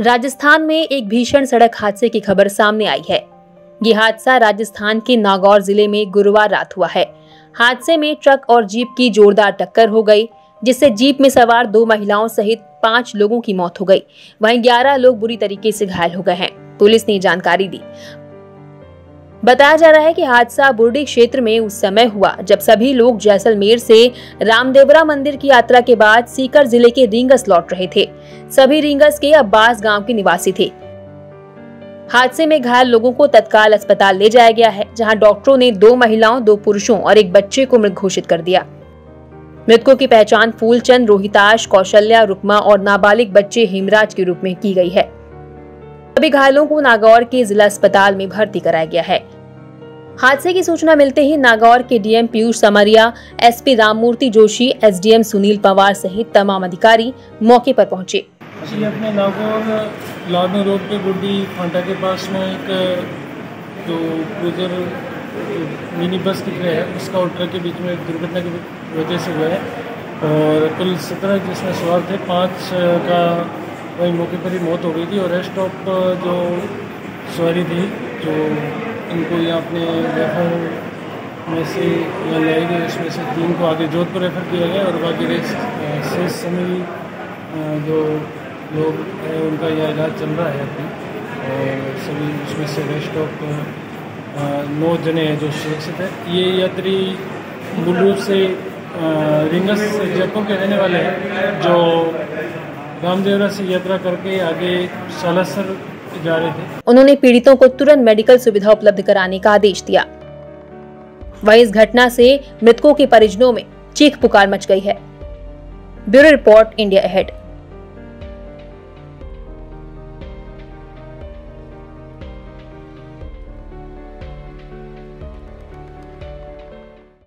राजस्थान में एक भीषण सड़क हादसे की खबर सामने आई है। ये हादसा राजस्थान के नागौर जिले में गुरुवार रात हुआ है। हादसे में ट्रक और जीप की जोरदार टक्कर हो गई, जिससे जीप में सवार 2 महिलाओं सहित 5 लोगों की मौत हो गई, वहीं 11 लोग बुरी तरीके से घायल हो गए हैं। पुलिस ने जानकारी दी। बताया जा रहा है कि हादसा बूंदी क्षेत्र में उस समय हुआ जब सभी लोग जैसलमेर से रामदेवरा मंदिर की यात्रा के बाद सीकर जिले के रिंगस लौट रहे थे। सभी रिंगस के अब्बास गांव के निवासी थे। हादसे में घायल लोगों को तत्काल अस्पताल ले जाया गया है, जहां डॉक्टरों ने 2 महिलाओं, 2 पुरुषों और 1 बच्चे को मृत घोषित कर दिया। मृतकों की पहचान फूलचंद, रोहिताश, कौशल्या, रुक्मा और नाबालिग बच्चे हेमराज के रूप में की गई है। सभी घायलों को नागौर के जिला अस्पताल में भर्ती कराया गया है। हादसे की सूचना मिलते ही नागौर के DM Piyush Samaria, SP Rammurti Joshi, SDM Sunil Pawar सहित तमाम अधिकारी मौके पर पहुंचे। जी, अपने नागौर लाडो रोड पे बूंदी फांटा के पास में एक जो क्रूजर मिनी बस की है, उसका और ट्रक के बीच में दुर्घटना की वजह से हुआ है और कुल 17 जिसमें सवार थे, 5 का वही मौके पर ही मौत हो गई थी और रेस्ट ऑफ जो सवारी थी जो इनको यहाँ अपने रेफर में से यहाँ लाई गई, उसमें से 3 को आगे जोधपुर रेफर किया गया और बाकी शेष समय जो लोग हैं उनका यह इलाज चल रहा है अपनी और सभी उसमें से रेस्ट ऑफ 9 जने हैं जो सुरक्षित हैं। ये यात्री मूल रूप से रिंगस जयपुर के रहने वाले हैं जो रामदेवरा से यात्रा करके आगे सालासर जा रहे थे। उन्होंने पीड़ितों को तुरंत मेडिकल सुविधा उपलब्ध कराने का आदेश दिया। वहीं इस घटना से मृतकों के परिजनों में चीख पुकार मच गई है। Bureau report, India ahead.